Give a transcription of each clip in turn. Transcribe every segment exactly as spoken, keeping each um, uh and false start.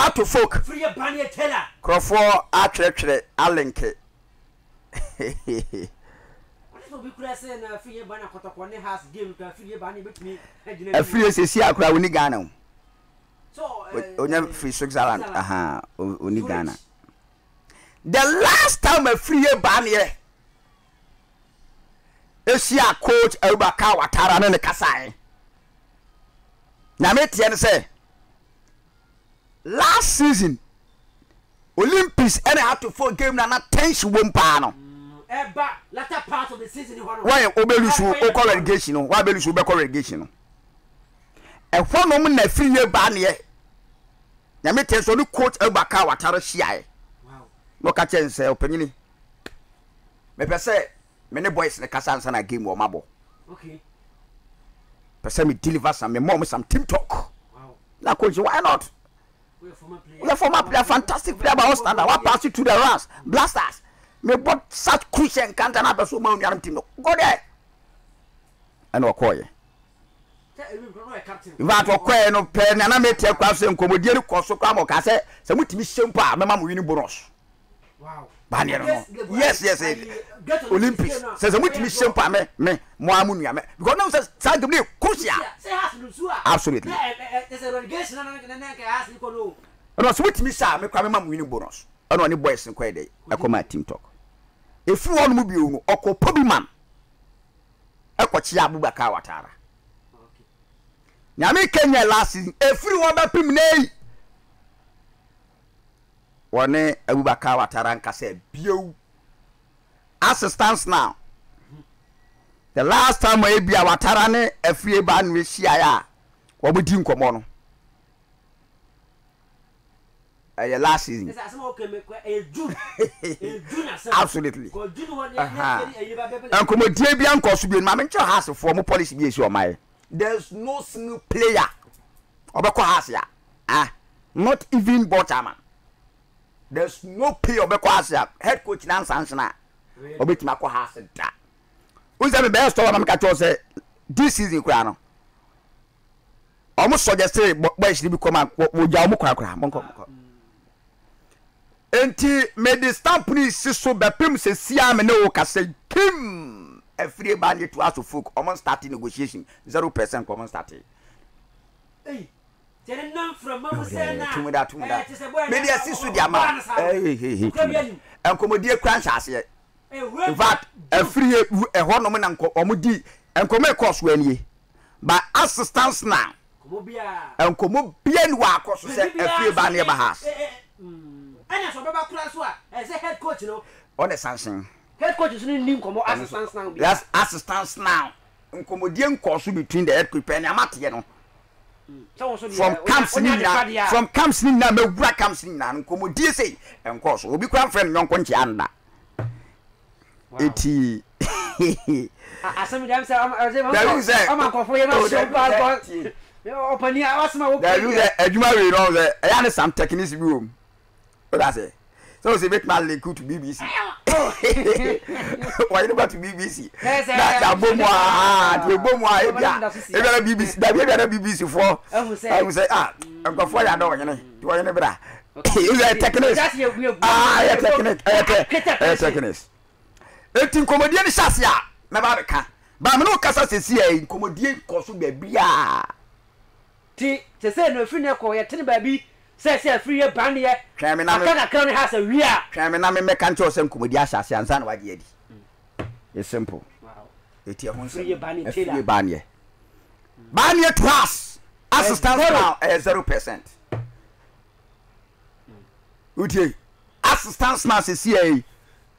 What to folk? Afriyie Banieh teller. Crawford, I treachery, I link it. Afriyie Banieh Kotoko ne has game to Afriyie Banieh bet me. Afriyie se si akura oni Ghana. So, onya free Switzerland. Aha, oni Ghana. The last time Afriyie Banieh Asia coach Abubakar Watara ne kasai. Na me tie ne say last season Olympics and had to four game na na tension wo mpa no. Eba latter part of the season you want. Why obelusu okoregation no? Why obelusu obekoregation no? E hono m na Afriyie Banieh. Na me tie so ni coach Abubakar Watara hia. Wow. No ka chen say opanyini. Me pese many boys in the Kasansana game or Mabo. Okay. Person me deliver some mom some team talk. Wow. Now, coach, why not? We're former players. We're former players, fantastic player by all standards. What pass you to the Rams, Blasters? Me bought such cushion can't an apple so many team. Go there. And I'll call you. If I talk, no pen, and I may tell Crafts and Comodier Cosoquamo Cassette, some with me simple, my mom winning bonus. Wow. Yes, yes, yes. yes. Olympics. Says a me simple, me, me, Moamunia, me. Because now says, Santa Blue, Cosia. Absolutely. There's a relegation and I can ask you. And I switch me, sir, me come a winning bonus. I don't need boys in Quede. I call my team talk. If you want to be you, or call Pobiman, I call Chiabu Bakawatara. Now, me Kenya last season, if you want to be Wane Abubakar Watara nkase bio assistance now. The last time we bia Watara ne Afriyie Banieh hia ya wobudi nkomo no eh last season absolutely nkomodie bia nkoso bi ma mencho house for mo policy bi esi o mai. There's no single player obekọ house ya ah not even Botaman. There's no pay of a head coach and Sansana. Obitimako has a da. Who's the best of Amcato? This is the crown. Almost suggested, but where she become a Yamukra. Monko. And he made the stamp police so Bapim says, Siam and no Cassay Kim. Afriyie Banieh to us to folk almost starting negotiation. Zero percent common starting. From Mamma, to maybe I see Sudia man. Hey, hey, hey, and Commodia Crunch has yet. In fact, a free a hornament and Comodi and Comet cost when ye by assistance now. And Commobian work cost Afriyie Banieh house. And I saw Baba Craswa as a head coach, you know, on a sanction. Head coach is in Nincomo assistance now. That's assistance now. And Commodian cost between the head prepare and Amatiano. From camps nina, from camps nina, me wura camps nina. Nkomo die say, enko so obi kwa friend nyon konchi anda. Eti. Asami dem say, am say, am akofo ye na so pa ko. Me opani a wasma wo. There you say, adwuma we no say, e ya ne some techniques bi o. O da say. So say make man link to B B C. Why you about to B B C? That bomwa, ah, the bomwa e bia. E bia B B C, that bia na B B C for. I will say ah, am go for ya don yen. Do yen be da. You are technique. Ah, you technique. Eh, technique. Etin comedian chasea, na ba be ka. Ba me no kasa sesi e comedian koso be bia. Ti, te say no free na ko ye tin ba bi. Says Afriyie Banieh. Crime na me. Akana crown has a rear. Crime na me me kan cho sem komodi asase ansa na wagi edi. It's simple. Wow. Eti e honse. Afriyie Banieh tela. Afriyie Banieh. Banieh twice. Assistance now is zero percent. Uti. Assistance now se C A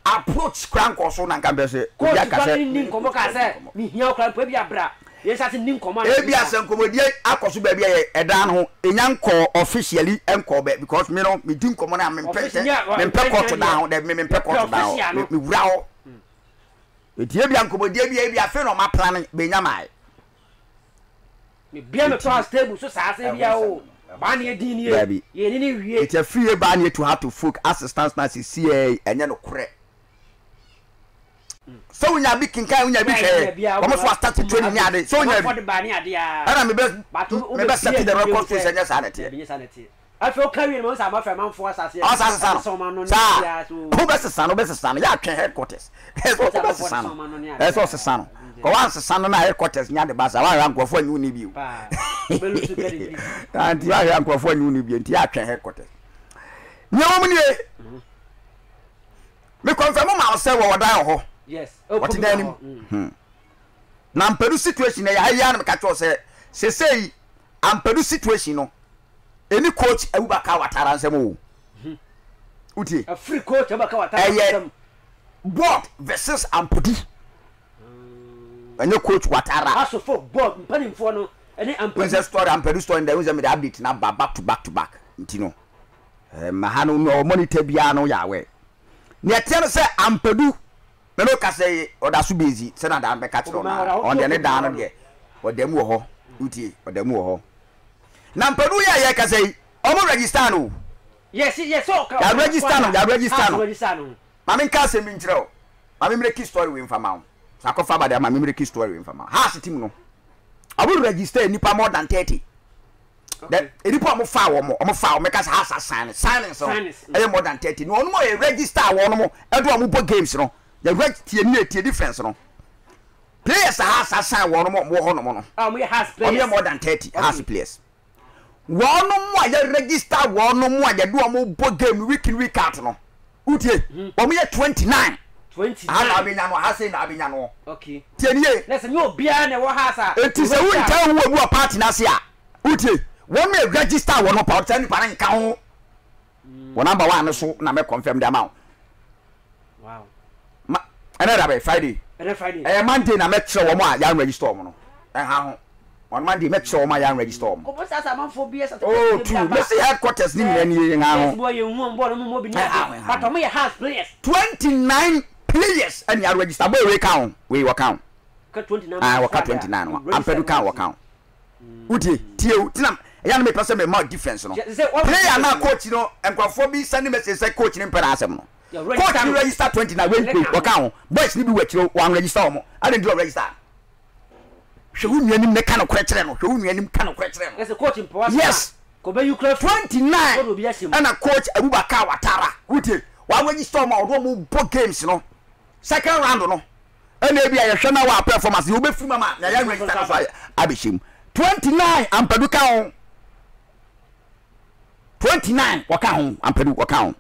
approach crown koso na kan be se. Obi akase. Ni nkomo ka se. Ni hia crown pe bia bra. Yes, new command. Maybe I send Commodia, I could be a down a young call officially and call back because me don't me do command. I'm impatient and peck down that me peck down. Me growl. It ye be Commodia be a friend of my planning, Benamai. Me be on the cross table, so I say, oh, Banieh Dini, baby. It's a free Banieh to have to folk assistance, Nancy C A and then correct. So when you are making kind, when you are making, almost was started training. So when you are, I am the best, the best set in the record for senior sanity. I feel carrying most of my family for us as a son. Who best son, who best son, yeah, headquarters. That's what the son. That's what the son. Go on, son, and headquarters near the bazaar. I am going for you, need you. And the other uncle for you, need you, and the other headquarters. No, me. Me confirm myself or die. Yes, what did I mean? Now, Ampadu situation, I am catch say, say, say, Ampadu situation. No. Any coach e ubaka watara nsemo uti a free coach ubaka watara nsemo board versus Ampadu any coach watara aso for board mpani for no any Ampadu story Ampadu story dey we me update na back to back to back ntino eh mahano no monitor bia no yawe na tell say Ampadu me no ka say odaso bezi say na da be catch no on the da no there odam wo ho uti odam wo ho Nampedu ya ya kasei omo register no. Yes, yes, so ka. Ya register no, ya register no. Register no. Mami nka se mi ntire o. Mami mreki story we nfama o. Sakofa ba da mami mreki story we nfama. Ha sitim no. Obo register nipa more than thirty. Then nipa mo fa wo mo, omo fa wo meka sa ha sign, sign so. Eh more than thirty. No omo e register wo no mo. E do omo bo games no. The register ni e difference no. Players ha sign wo no mo ho no mo no. Ah, we has players. Omo more than thirty has players. One more, you register one more, you do a more board game week in week out. No, Uti, but we are twenty nine. Twenty nine. I mean, I say, I mean, okay. Ten years. Let's know beyond what has it is a win. Tell you what party Nasia Uti, one may register one more part, ten parent count. One number one, so now I confirm the amount. Wow, another Friday, another Friday, a Monday, I make sure one young register. No, on Monday, make sure my young register. Oh, two. Let's see headquarters. twenty-nine players and you register. We count. We work out. I work out twenty-nine. I'm going to work out. Uti, Tio, Tinam. I am a person with more difference. Player now coach, you know, and for me, sending messages like coaching in Panasam. Coach, you register twenty-nine. We work out. Boys, you do one register. I didn't do a register. She wouldn't any mechanical question, she wouldn't any mechanical question. There's a coaching process. Yes, Kobe, you claim twenty nine, and a coach Abubakar Watara. Would you? Why when you storm or don't move both games, you know? Second round, no, and maybe I shall know our performance. You'll be free, Mamma. I be him twenty nine, and Paducao twenty nine, Wakahom, and Paducao.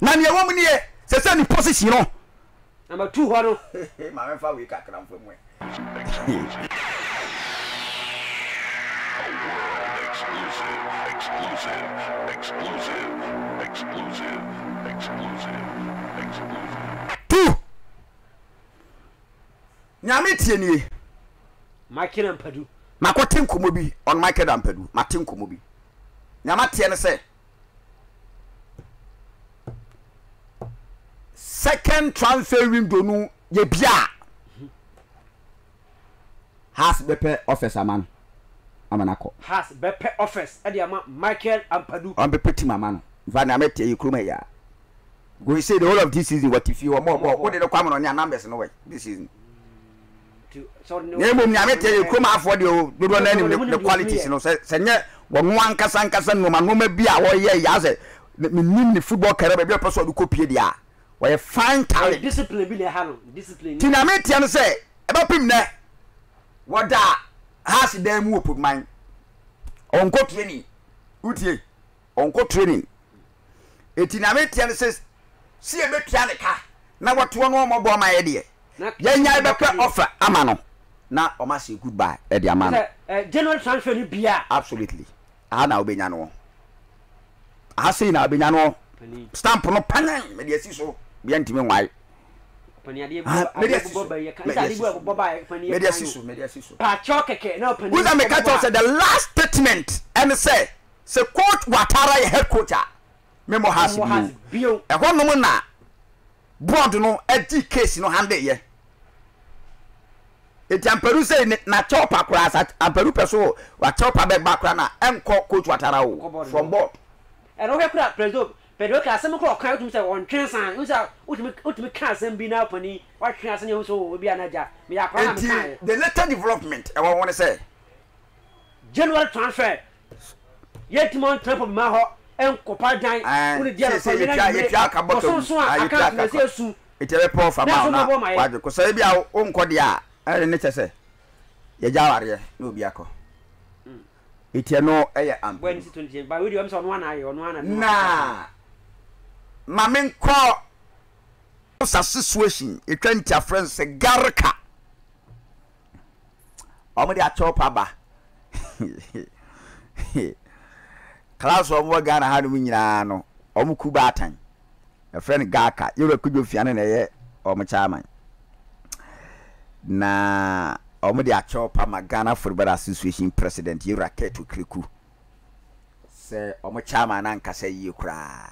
Now, your woman here says any position, you know. Number two, Waddle, my father, we can't come from where. Exclusive. Exclusive. Exclusive. Exclusive. Exclusive. Exclusive. Exclusive. Two. Nyamitieni. Micheal Ampadu. Makotin kumobi on Micheal Ampadu. Matin kumobi. Nyamatieni say. Second transfer window no yebia. Has Bepe office a man. Amanako. Has Bepe office. Ediama Micheal Ampadu. I'm Bepe man. Vanamete you come here. Go say the whole of this season. What if you are more? What did you come on your numbers? No way. This season. So no. Namete you come out for the do not name the qualities. No. Senye. Wamwan kasan kasan no man no me be a warrior yaze. Me nim the football career be a person who copy dia. We fine talent. Discipline be the handle. Discipline. Tinamete and say about him there. What that has them who put mine on go training, Uti on go training. It in American says, see a bit Yanica. Now, what one more about my idea? Then I better offer Amano. Now, I must say goodbye, Eddie Amano. General transfer, you be absolutely. I now be Yano. I say now be Yano. Stamp on a panel, maybe so. Be anti-men white. Media sisu, media sisu, media sisu. Pachokeke, no. Who's a mekato said the last statement and say, "Se coach Watara head coacha, memo has bio." E one no na, board no, edgy case no hande ye. Iti Ampadu say na chopa kwa sat Ampadu perso wa chopa be bakra na enko coach Watara o from board. E no hekura preso. But okay, some people can't do that on trains and use that. Ultimate, ultimate cars and be now funny. What trains and you also will be another. Me a plan. The later development, I want to say. General transfer. Yet more transfer be made. e class of what Ghana had winano, Omukubatan, a friend Gaka, you could do Fianna or Machaman. Na Omodia Chopa, my Ghana Football Association president, you racket to Kriku. Say Omachaman Anka say you cry.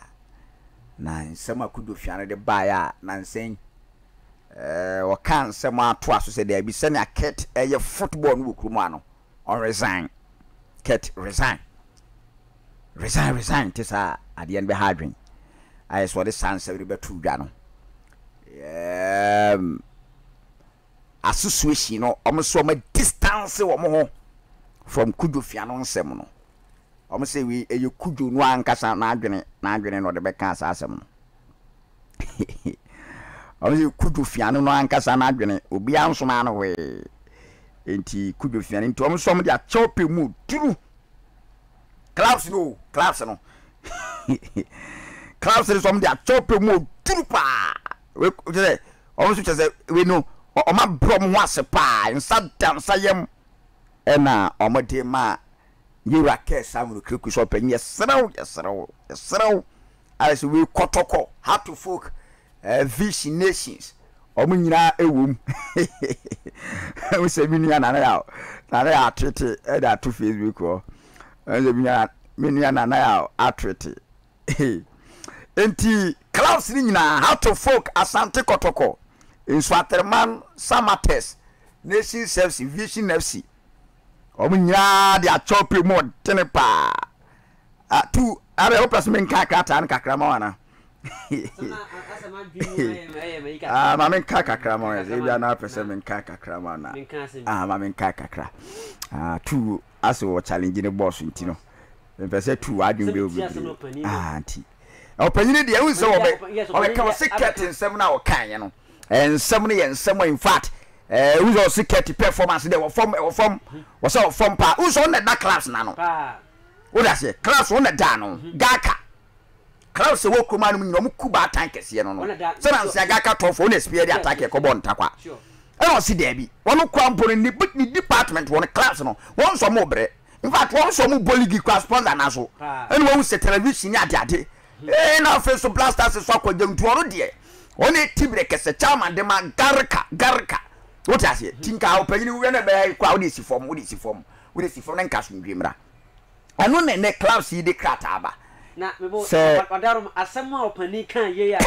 Nan, some could do Fianna the buyer, Nan saying, or can't someone twice to say there be sending a cat a your football Nukumano or resign. Cat resign. Resign, resign, tis at the end behind. I saw the sun said about two gun. Um, association or almost from a distance or more from Kudufianon Seminole. Almost say we you could do one Casa Nagrin, Nagrin or the Becas Assam. Almost you could do Fiano and Casa Nagrin, Ubianson man away. Ain't he could do Fianin to almost somebody at choppy mood, too. Claps no, claps no. Claps is from their chopper mode. Tupa. We today, almost we know, or my brom was a pie, and sat down, Sayam. And now, or my dear ma, you are care, some will cook shopping. Yes, sir, yes, sir, yes, sir. As we Kotoko, how to folk, a vision nations, or mina a womb. We say, Minian and now, now they are treated at two feet we call. Miniana now, attrity. Enti Klaus Nina, how to folk Asante Kotoko, in Swaterman, Samates, Nation Sepsi, Vision F C. Ominia, they are choppy mode, Tenepa. At two, I hope as men Kakata and Kakramana. Ah, Mamin Kakakramana, they are not present Kakakramana. Ah, Mamin Kakakra. Ah, two. As we challenging the boss, you know. If I say two, I do be auntie. Opportunity, I will so I come sick cat in seven hour can, you know. And somebody and someone in fact, uh, who's all sick cat performance they were from or from was all from pa. Who's on that class nano? What I say, class on the dano, Gaka. Klaus the woke man in Mukuba tankers, you know. Sometimes I got cut off on a spear attack a cobon taqua. I don't see Debbie. One crumple in the book department, one class, no, one some more bread. In fact, one some more boligi correspondent as well. And one was a television at that day. And our first blast as a soccer young to all dear. Only Tibrek as a charm and the man Garka, Garka. What I say, think I'll pay you whenever I crowd is from what is from what is from Lancaster Grimra. And only in the cloud see the crataba. Na mebo padarum asama opani kan ye ya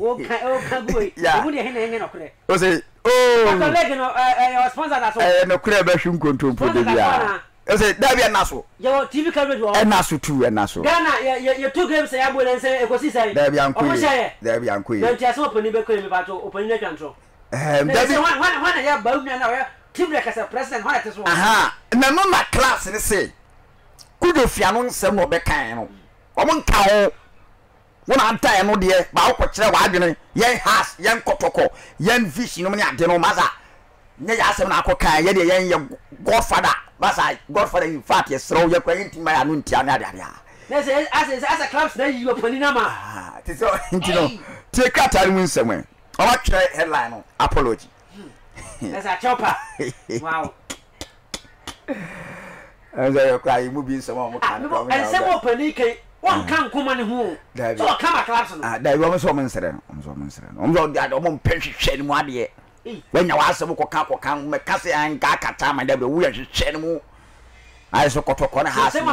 o kan o kan boy o de hene hene nokre o se o no leg no eh sponsor na so eh nokre ba hwim kontom po de bia o se da bia na so yo tv coverage o na so tu e na so Ghana ye two games ya bo den se ekosi sai da bia nko ye da bia nko ye dem ti asama opani be ko me ba to opani na twantro eh da bia wan wan ya ba unu na o team like as president wan te so aha na no na class ni se Kudufiano nsem obekan no Omun kawo wona anta eno de ba okokire wa adwene yen has yen Kotoko yen vision no me ade no maza nya ya asem na akokan ye de yen ye godfather maza godfather in fact yes raw ye kwin tin maya no ntia na ade ya na say as as a clubs na you opani na ma ti so ntino ti katari mu nsem o wa kire headline no apology that's a chopper wow as I cry mu bi nsem o mo kan no and say mo pani ke one can't come on home. There will come a class. There was a woman said, I'm so concerned. I'm not that I won't pinch shed one year. When you ask them, Kotoko come, Macassia and Gaka time, and they will wear shed more. I saw Kotoko and Hassan.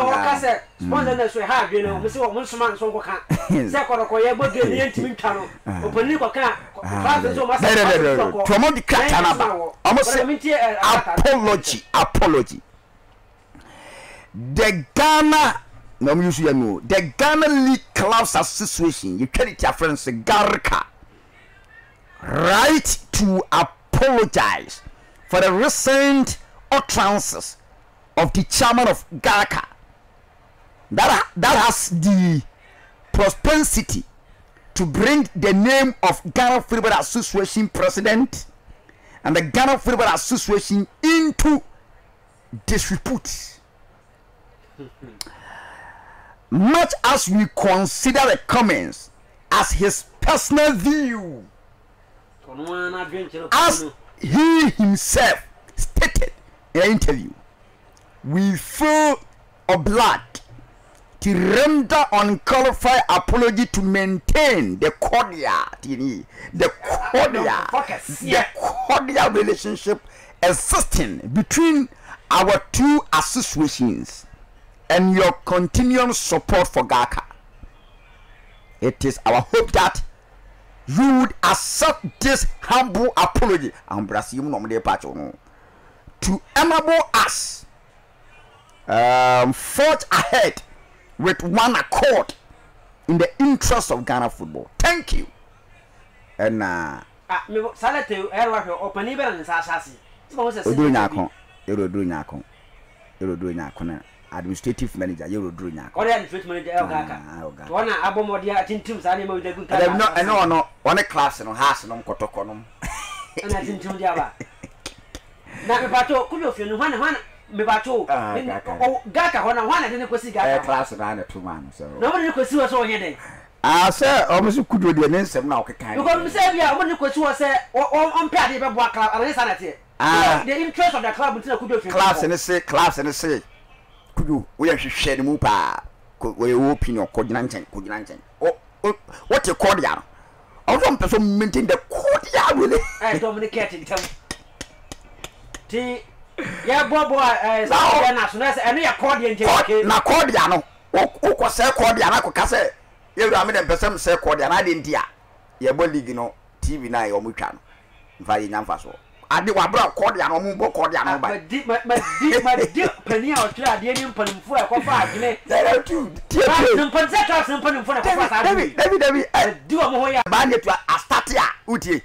One of us we have, you know, we saw one man so can't. Zakoko, you would get the intimate tunnel. Open you can't. Promote the Katana. Almost apology. Apology. The Ghana. No, you see, no. The Ghana League Clubs Association, you credit your friends, Garka, right to apologize for the recent utterances of the chairman of Garka, that, that has the propensity to bring the name of Ghana Free Bird Association president and the Ghana Free Bird Association into disrepute. Much as we consider the comments as his personal view, as he himself stated in an interview, we feel obliged to render unqualified apology to maintain the cordial, the cordial, the cordial relationship existing between our two associations and your continuing support for G A C A. It is our hope that you would accept this humble apology to enable us um, forge ahead with one accord in the interest of Ghana football. Thank you. And uh, administrative manager, you will do now. Or administrative manager, Elgaka. One abomodia, Tintum's animal, the good. I know, I know, I know, one class and has no Kotokonum. And I didn't do Java. Nabato, could you know one one? Mebato, Gaka, one one, and then it was a class around two months. Nobody could see us all here. Ah, sir, almost could do the name now. You got to say, yeah, when you could sue us on Paddy Babua Club, and it's not it. Ah, the interest of the club is not good. Class and a say, class and a say. We have to share the mupa. We open your coordination, coordination. Oh, what you cordial? I want to maintain the cordial. I dominicated. T. Yeah, Bobo, as soon as any accordion, na cordiano. Oh, was a cordiana, Cocase. You are made a person, sir, cordian. I didn't hear. Your body, you know, T V nine or Mutan. Very Namfaso. I do a broad cordial or mumbo cordial, but deep, but deep, but deep, Penia or Tradium Penfoy, Copa, there are two. Ponsetas and Penfoy, David, David, David, I do a moya bandit to Astatia, Uti.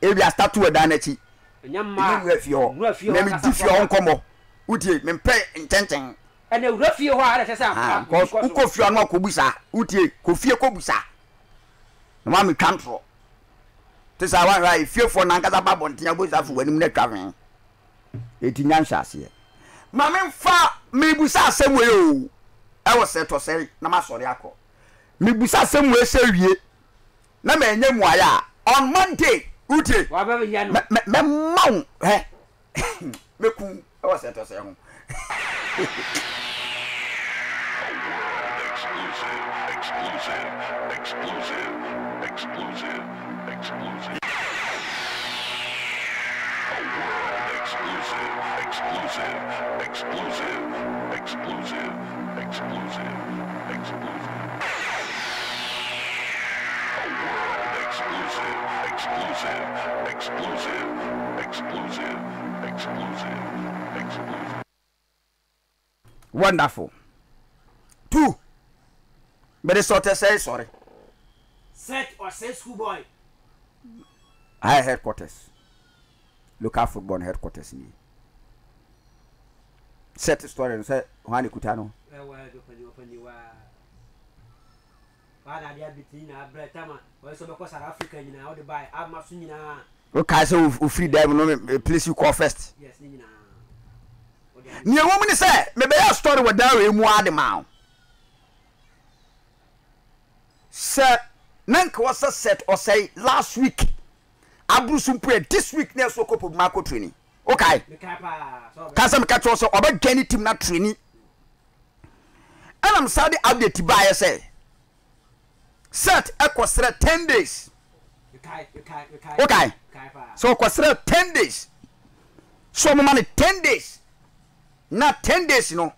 If you are statue of Danity, young man, if you let me give your own combo, Uti, Mempe, intenting, and the rough you are as I am, because Ukofiano Kubisa, Uti, Kofia Kubisa, Mammy Cantro. This I want right fear for Nankasa Babon Tiabuza for when they're traveling. Eighteen yanshas here. Mamma fa Mibusa same way. I was set to say, Namasoriako. Mibusa same way, say ye. Name name wire. On Monday, Ute, whatever yan Mamma, eh? Meku, I was set to say. Exclusive, exclusive, exclusive, exclusive. Exclusive. A world exclusive, exclusive, exclusive, exclusive, exclusive, exclusive. A world exclusive, exclusive, exclusive, exclusive, exclusive, exclusive. Wonderful. Two. But it's not to say sorry. Set or says who boy? High headquarters, local football headquarters. Ni set story and say, "Wani kutano." Okay, so we free them. No place you call first. Yes, ni na. Ni a woman say, "Maybe your story was there in Muadimau." Sir, Nank was a set or say last week. Abrusumpe this week na so kopo Marco training. Okay. Kasam catch also oba gani team na training. And I'm sorry update by say. Set ekosre ten days. Okay, okay, okay. Okay. So ekosre ten days. So mo man ten days. Not ten days you know.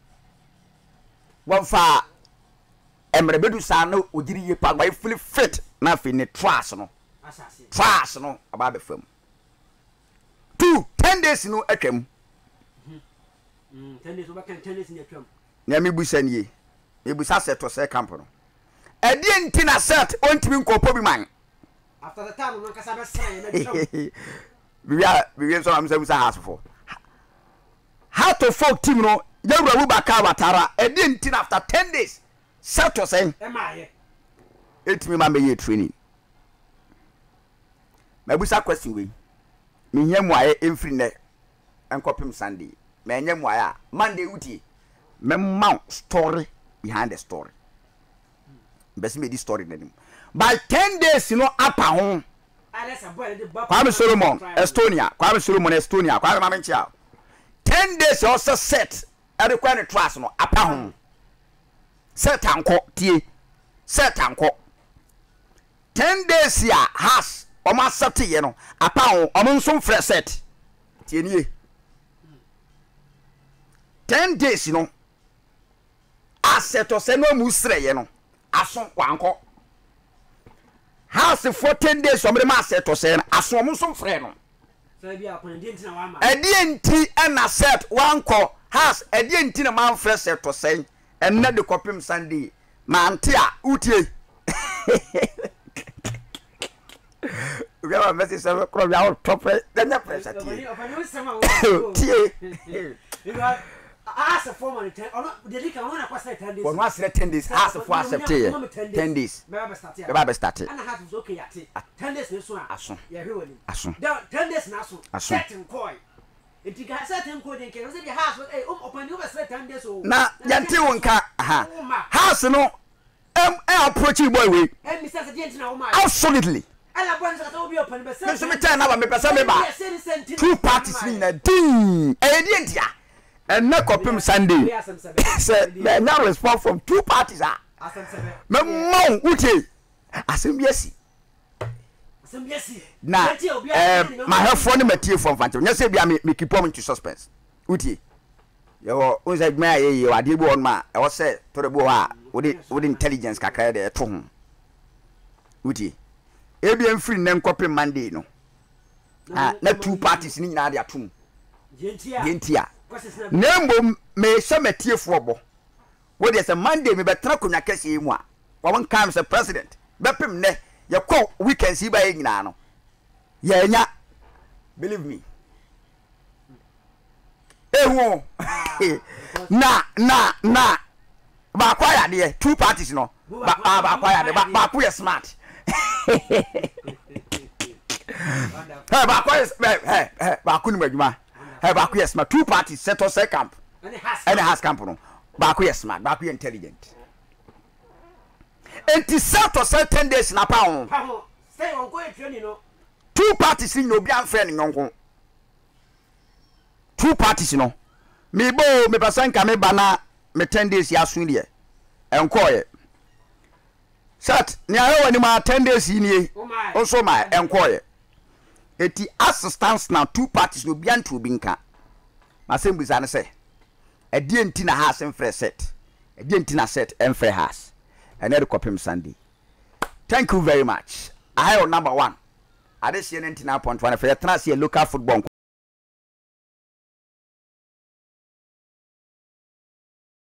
One fa emrebedu sa na ogiri ye pa fully fit na fe ne trust no. Fast no about the film. Two ten days no ekem. Ten days over ten days in your film. Nami busan ye. Ebusa set to say camp no. E di enti na set ontimi nkopo bi man. After the time no kasa be sign na show. We are we so am say busa has for. How to folk team no They will back out Tara. I didn't after ten days. Set to say, am I? It's me, my training. My busa question we. Me and why infinite and copy Sunday. My name why Monday uti. My mount story behind the story. Best me this story. By ten days, you know, up home. Kwame Solomon, Estonia. Kwame Solomon, Estonia. Kwame Mamichia. Ten days also set. I require trust no up home. Set uncle, tea. Set uncle. Ten days here has or must set you know. Up home among some fresh set. Tienye. Ten days, you know. I set or say no musre, you know. I saw uncle. House for ten days, somebody must set to say, I saw some friend. A D N T and I set one call. House a D N T amount fresh set to say, and not the copim Sunday. Mantia, Uti. We have a message of our top. Then the press at you. Ask a former ten or not, the liquor one was ten days. One was ten days, ask for ten days. The Bible started. And I have to look at it. Ten days, this one, Asson. You're ruining Asson. Ten days, Nasson. A certain coin. If you got certain coin, you can visit your house with a open over certain days. Now, Yantiwan car, house, no, I'm approaching boy week. And Mister Gentleman, absolutely. And I want to be open, but sometimes two parties in a D. Adentia. And no copim Sunday. Said now response from two parties. Ah, Mamma, Uti. Assume yes. Now, my health for the material from Phantom. Yes, I make a point to suspense. Uti. You was like my you are dear born ma. I was said to the boa with intelligence. Cacade at home. Uti. Abian free name copim Monday. No, not two parties in Nadia tomb. Gentia. Nembo may some a tear for bo. What is a Monday? Me better could not catch him one. One comes a president. Bepim ne, your coat we can see by Ignano. Yea, believe me. Eh, won't na na na. Ba quiet, dear, two parties no. But ba quiet, but we are smart. Hey, ba quiet, hey, hey, ba kunimagma. Baku yes, my two parties set us a camp and it has camp on Baku yes, my Baku intelligent. And to set us ten days in a pound. Two parties in no be unfriending uncle. Two parties, you know. Me bo, me pasanka, me bana, me ten days yasunia and quiet. Sat, near any more ten days in ye, also my and quiet. It is assistance now two parties will be on to binka. My same with an essay. A D N T has and fresh set. A D N T set and fresh has. And I'll copy him Sunday. Thank you very much. I have number one. I just see an antenna point one. If you're trying to see a local football.